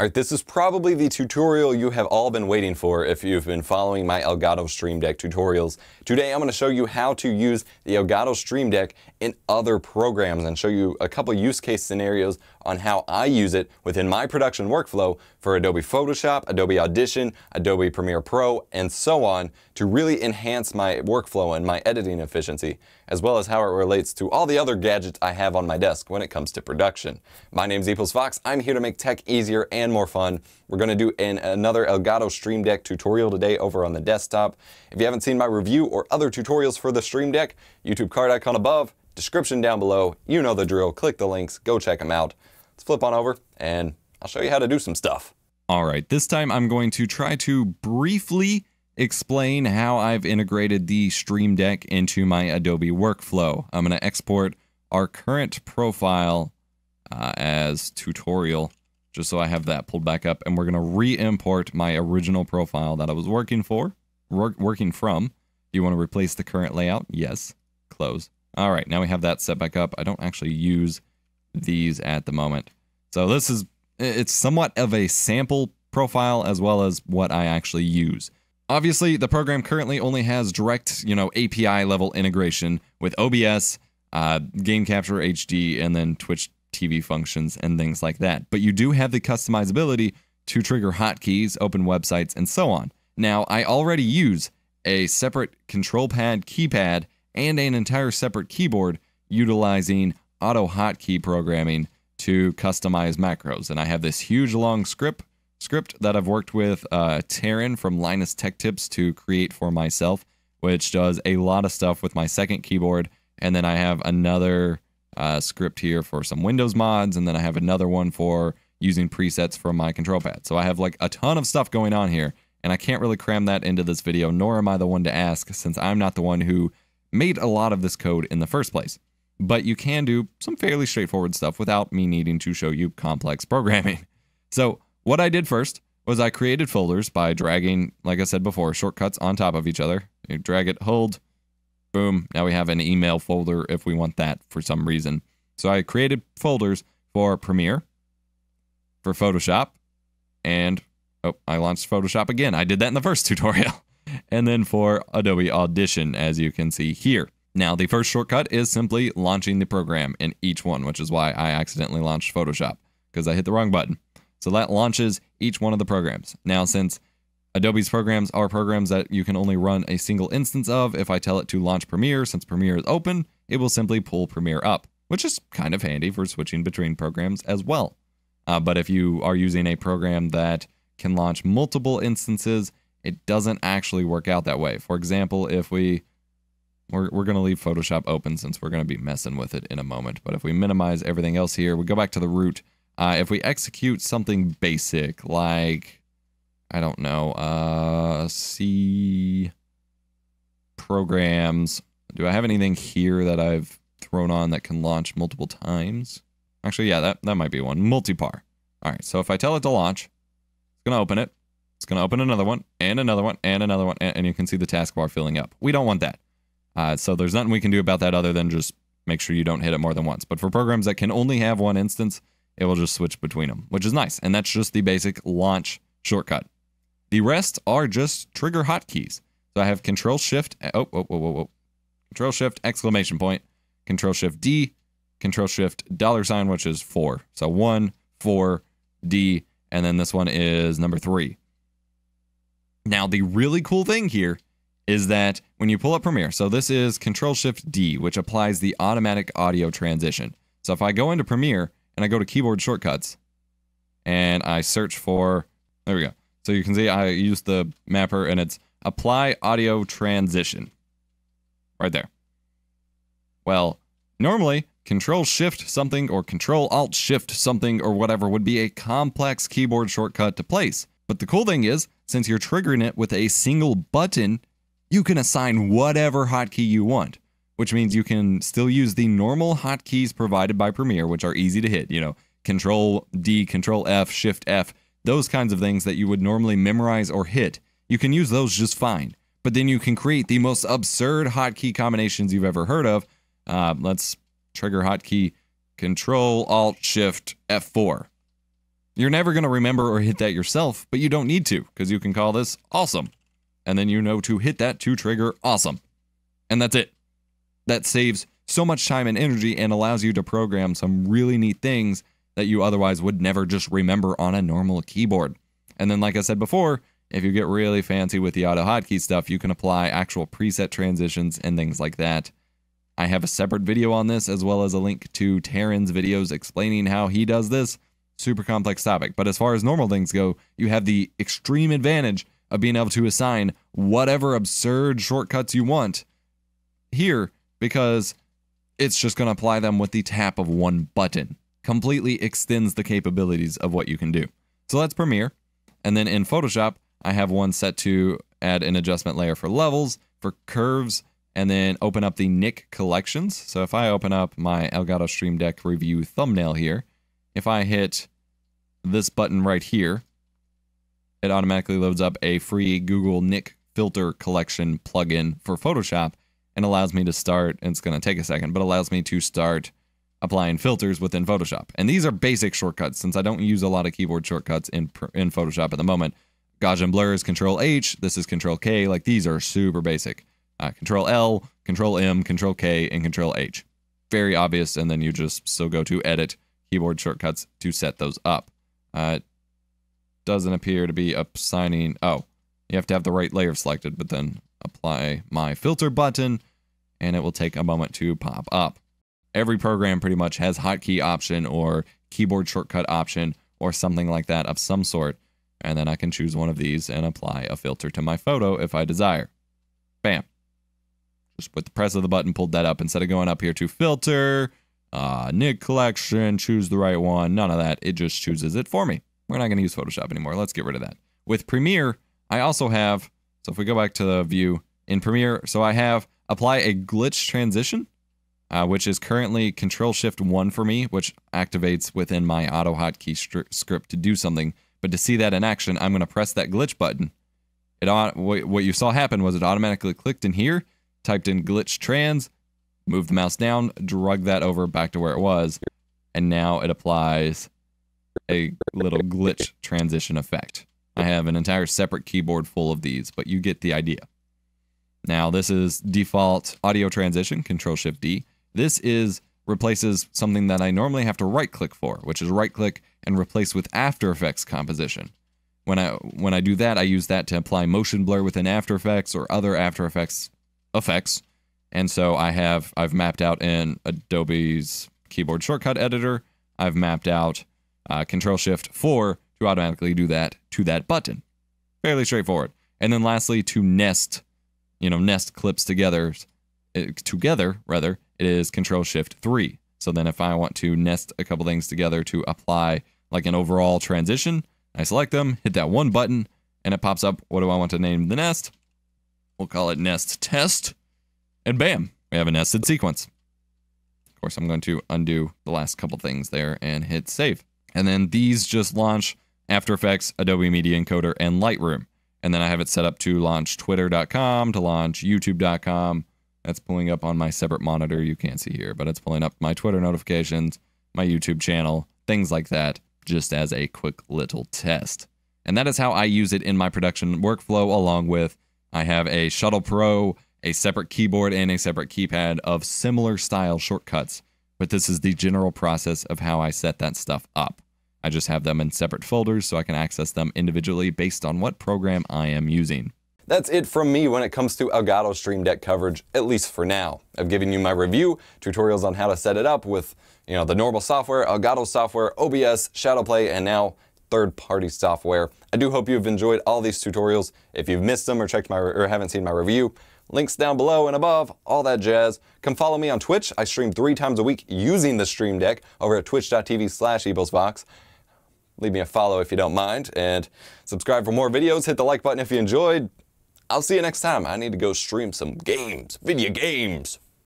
All right, this is probably the tutorial you have all been waiting for if you've been following my Elgato Stream Deck tutorials. Today I'm going to show you how to use the Elgato Stream Deck in other programs and show you a couple use case scenarios on how I use it within my production workflow for Adobe Photoshop, Adobe Audition, Adobe Premiere Pro, and so on to really enhance my workflow and my editing efficiency, as well as how it relates to all the other gadgets I have on my desk when it comes to production. My name's EposVox. I'm here to make tech easier and more fun. We're going to do another Elgato Stream Deck tutorial today over on the desktop. If you haven't seen my review or other tutorials for the Stream Deck, YouTube card icon above, description down below, you know the drill, click the links, go check them out. Let's flip on over and I'll show you how to do some stuff. All right, this time I'm going to try to briefly explain how I've integrated the Stream Deck into my Adobe workflow. I'm going to export our current profile as tutorial, just so I have that pulled back up, and we're going to re-import my original profile that I was working from. Do you want to replace the current layout? Yes. Close. All right, now we have that set back up. I don't actually use these at the moment. So this is, it's somewhat of a sample profile as well as what I actually use. Obviously, the program currently only has direct, API level integration with OBS, Game Capture HD, and then Twitch TV functions and things like that. But you do have the customizability to trigger hotkeys, open websites, and so on. Now, I already use a separate control pad, keypad, and an entire separate keyboard utilizing auto hotkey programming to customize macros. And I have this huge long script that I've worked with Taryn from Linus Tech Tips to create for myself, which does a lot of stuff with my second keyboard. And then I have another script here for some Windows mods. And then I have another one for using presets from my control pad. So I have like a ton of stuff going on here, and I can't really cram that into this video, nor am I the one to ask, since I'm not the one who made a lot of this code in the first place. But you can do some fairly straightforward stuff without me needing to show you complex programming. So what I did first was I created folders by dragging, like I said before, shortcuts on top of each other. You drag it, hold, boom. Now we have an email folder if we want that for some reason. So I created folders for Premiere, for Photoshop, and oh, I launched Photoshop again. I did that in the first tutorial. And then for Adobe Audition, as you can see here. Now, the first shortcut is simply launching the program in each one, which is why I accidentally launched Photoshop, because I hit the wrong button. So that launches each one of the programs. Now, since Adobe's programs are programs that you can only run a single instance of, if I tell it to launch Premiere, since Premiere is open, it will simply pull Premiere up, which is kind of handy for switching between programs as well. But if you are using a program that can launch multiple instances, it doesn't actually work out that way. For example, if we're going to leave Photoshop open since we're going to be messing with it in a moment. But if we minimize everything else here, we go back to the root. If we execute something basic like, I don't know, C programs. Do I have anything here that I've thrown on that can launch multiple times? Actually, yeah, that might be one. Multipar. All right, so if I tell it to launch, it's going to open it. It's going to open another one and another one and another one, and you can see the taskbar filling up. We don't want that. So there's nothing we can do about that other than just make sure you don't hit it more than once. But for programs that can only have one instance, it will just switch between them, which is nice. And that's just the basic launch shortcut. The rest are just trigger hotkeys. So I have Control Shift. Oh, whoa, whoa, whoa, whoa. Control Shift exclamation point. Control Shift D. Control Shift $, which is 4. So 1, 4, D, and then this one is number 3. Now, the really cool thing here is that when you pull up Premiere, so this is Control-Shift-D, which applies the automatic audio transition. So if I go into Premiere and I go to keyboard shortcuts and I search for, there we go. So you can see I used the mapper and it's apply audio transition right there. Well, normally Control-Shift something or Control-Alt-Shift something or whatever would be a complex keyboard shortcut to place. But the cool thing is, since you're triggering it with a single button, you can assign whatever hotkey you want, which means you can still use the normal hotkeys provided by Premiere, which are easy to hit, Control D, Control F, Shift F, those kinds of things that you would normally memorize or hit. You can use those just fine, but then you can create the most absurd hotkey combinations you've ever heard of. Let's trigger hotkey Control Alt Shift F4. You're never going to remember or hit that yourself, but you don't need to, because you can call this awesome. And then you know to hit that to trigger awesome. And that's it. That saves so much time and energy and allows you to program some really neat things that you otherwise would never just remember on a normal keyboard. And then, like I said before, if you get really fancy with the auto hotkey stuff, you can apply actual preset transitions and things like that. I have a separate video on this, as well as a link to Taryn's videos explaining how he does this. Super complex topic. But as far as normal things go, you have the extreme advantage of being able to assign whatever absurd shortcuts you want here, because it's just going to apply them with the tap of one button. Completely extends the capabilities of what you can do. So that's Premiere. And then in Photoshop, I have one set to add an adjustment layer for levels, for curves, and then open up the Nik collections. So if I open up my Elgato Stream Deck review thumbnail here, if I hit this button right here, it automatically loads up a free Google Nik filter collection plugin for Photoshop and allows me to start, and it's going to take a second, but allows me to start applying filters within Photoshop. And these are basic shortcuts, since I don't use a lot of keyboard shortcuts in Photoshop at the moment. Gauge and blur is Control H, this is Control K, like these are super basic. Control L, Control M, Control K, and Control H. Very obvious, and then you just still go to Edit, Keyboard Shortcuts to set those up. Doesn't appear to be assigning. Oh, you have to have the right layer selected, but then apply my filter button, and it will take a moment to pop up. Every program pretty much has hotkey option or keyboard shortcut option or something like that of some sort, and then I can choose one of these and apply a filter to my photo if I desire. Bam. Just with the press of the button, pulled that up. Instead of going up here to filter, Nik collection, choose the right one, none of that. It just chooses it for me. We're not going to use Photoshop anymore. Let's get rid of that. With Premiere, I also have, so if we go back to the view in Premiere, so I have apply a glitch transition, which is currently Control-Shift-1 for me, which activates within my auto hotkey script to do something. But to see that in action, I'm going to press that glitch button. What you saw happen was it automatically clicked in here, typed in glitch trans, move the mouse down, drag that over back to where it was, and now it applies a little glitch transition effect. I have an entire separate keyboard full of these, but you get the idea. Now this is default audio transition, Control-Shift-D. This replaces something that I normally have to right-click for, which is right-click and replace with After Effects composition. When I do that, I use that to apply motion blur within After Effects or other After Effects effects. And so I've mapped out in Adobe's keyboard shortcut editor, I've mapped out Control-Shift-4 to automatically do that to that button. Fairly straightforward. And then lastly, to nest, you know, nest clips together, it is Control-Shift-3. So then if I want to nest a couple things together to apply like an overall transition, I select them, hit that one button, and it pops up, what do I want to name the nest? We'll call it Nest Test. And bam, we have a nested sequence. Of course, I'm going to undo the last couple things there and hit save. And then these just launch After Effects, Adobe Media Encoder, and Lightroom. And then I have it set up to launch Twitter.com, to launch YouTube.com. That's pulling up on my separate monitor you can't see here, but it's pulling up my Twitter notifications, my YouTube channel, things like that, just as a quick little test. And that is how I use it in my production workflow, along with I have a Shuttle Pro, a separate keyboard, and a separate keypad of similar style shortcuts, but this is the general process of how I set that stuff up. I just have them in separate folders so I can access them individually based on what program I am using. That's it from me when it comes to Elgato Stream Deck coverage, at least for now. I've given you my review, tutorials on how to set it up with, you know, the normal software, Elgato software, OBS, Shadowplay, and now third-party software. I do hope you've enjoyed all these tutorials. If you've missed them or checked or haven't seen my review, links down below and above, all that jazz. Come follow me on Twitch. I stream 3 times a week using the Stream Deck over at twitch.tv/eposvox. Leave me a follow if you don't mind, and subscribe for more videos. Hit the like button if you enjoyed. I'll see you next time. I need to go stream some games, video games.